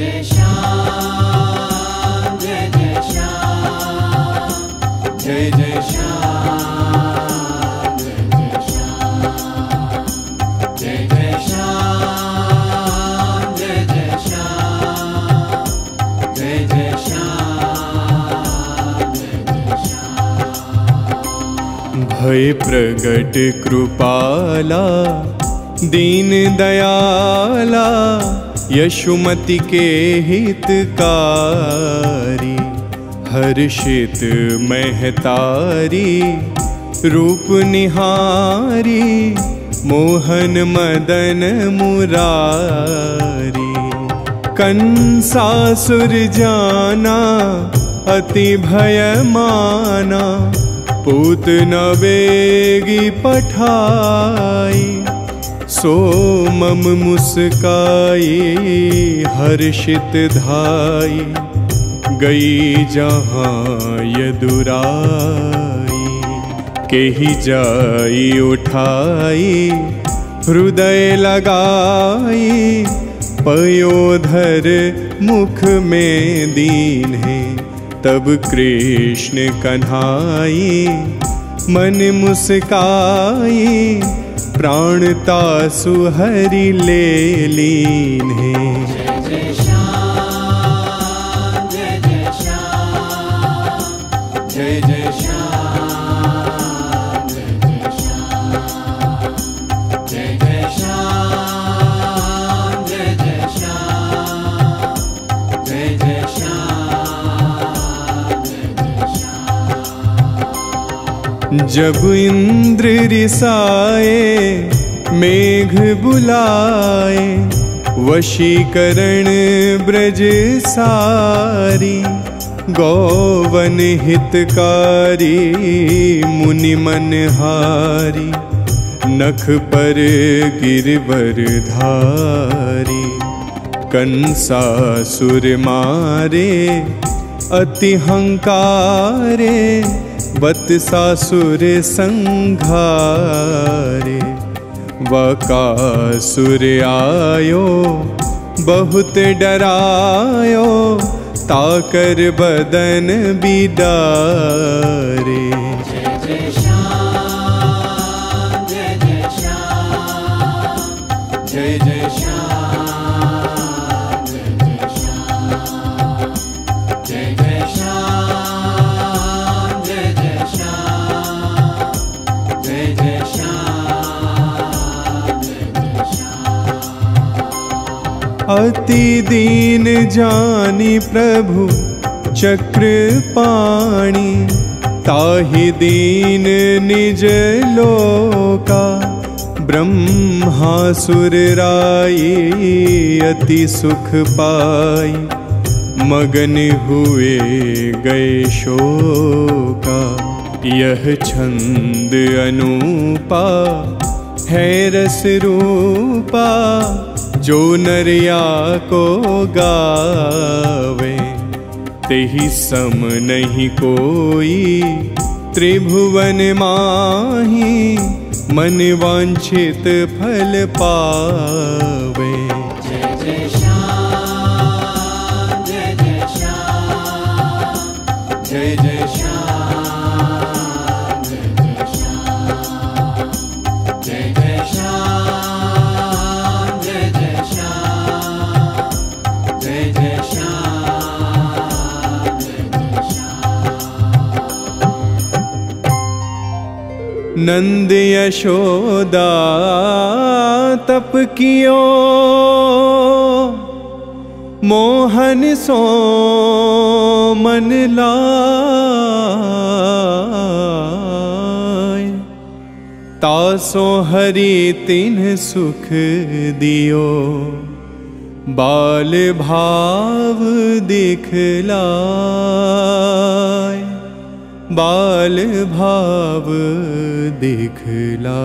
भय प्रगट कृपाला दीन दयाला यशुमति के हितकारी हर्षित महतारी रूप निहारी मोहन मदन मुरारी कंसासुर जाना अति भय माना पूत नवेगी पठाई सो मम मुस्काई हर्षित धाई गई जहाँ यदुराई केहि जाई उठाई हृदय लगाई पयोधर मुख में दीन है तब कृष्ण कन्हाई मन मुस्काई प्राणता सुहरि ले लीन है। जब इंद्र रिसाए मेघ बुलाए वशीकरण ब्रज सारी गौवन हितकारी मुनि मनहारी नख पर गिरवर धारी कंसासुर मारे अति हंकारे बत्सासुर संघारे वकासुर आयो बहुत डरायो ताकर बदन बिडारे। अति दीन जानी प्रभु चक्रपाणि ताहि दीन निज लोका ब्रह्मासुर राये अति सुख पाई मगन हुए गए शोका यह छंद अनूपा है रस रूपा जो नरिया को गावे तेहि सम नहीं कोई त्रिभुवन माही मन वांछित फल पावे। जय जय श्याम जय जय श्याम नंद यशोदा तप कियो मोहन सो मन लाय तासो हरि तिन सुख दियो बाल भाव दिखलाय बाल भाव दिखला।